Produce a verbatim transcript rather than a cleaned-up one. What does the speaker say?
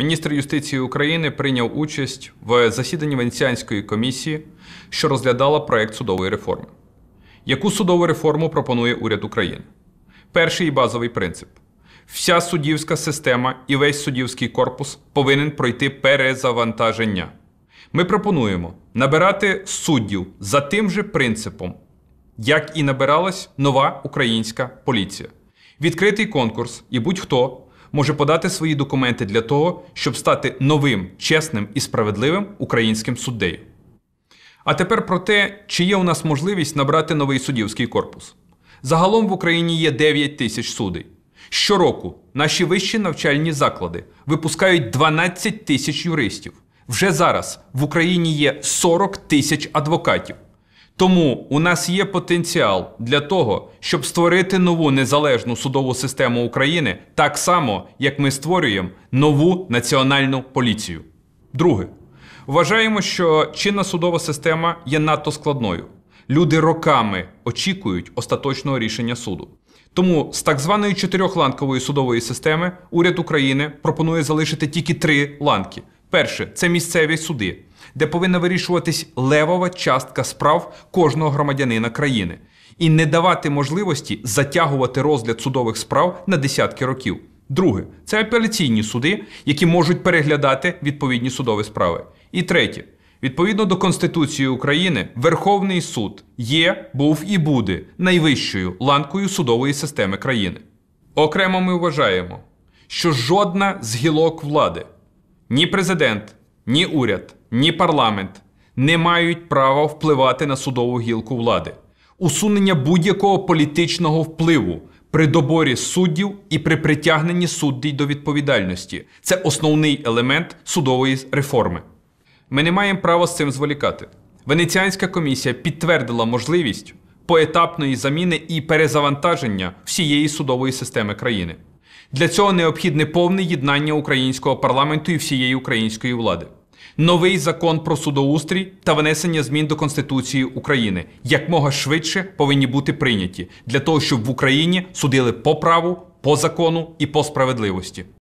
Міністр юстиції України прийняв участь в засіданні Венеціанської комісії, що розглядала проект судової реформи. Яку судову реформу пропонує уряд України? Перший і базовий принцип. Вся суддівська система і весь суддівський корпус повинен пройти перезавантаження. Ми пропонуємо набирати суддів за тим же принципом, як і набиралась нова українська поліція. Відкритий конкурс, і будь-хто може подати свої документи для того, щоб стати новим, чесним і справедливим українським суддею. А тепер про те, чи є у нас можливість набрати новий суддівський корпус. Загалом в Україні є дев'ять тисяч суддів. Щороку наші вищі навчальні заклади випускають дванадцять тисяч юристів. Вже зараз в Україні є сорок тисяч адвокатів. Тому у нас є потенціал для того, щоб створити нову незалежну судову систему України так само, як ми створюємо нову національну поліцію. Друге. Вважаємо, що чинна судова система є надто складною. Люди роками очікують остаточного рішення суду. Тому з так званої чотирьохланкової судової системи уряд України пропонує залишити тільки три ланки. Перше – це місцеві суди, де повинна вирішуватись левова частка справ кожного громадянина країни. І не давати можливості затягувати розгляд судових справ на десятки років. Друге – це апеляційні суди, які можуть переглядати відповідні судові справи. І третє. Відповідно до Конституції України, Верховний суд є, був і буде найвищою ланкою судової системи країни. Окремо ми вважаємо, що жодна з гілок влади, ні президент, ні уряд, ні парламент не мають права впливати на судову гілку влади. Усунення будь-якого політичного впливу при доборі суддів і при притягненні суддів до відповідальності – це основний елемент судової реформи. Ми не маємо права з цим зволікати. Венеціанська комісія підтвердила можливість поетапної заміни і перезавантаження всієї судової системи країни. Для цього необхідне повне єднання українського парламенту і всієї української влади. Новий закон про судоустрій та внесення змін до Конституції України якмога швидше повинні бути прийняті, для того, щоб в Україні судили по праву, по закону і по справедливості.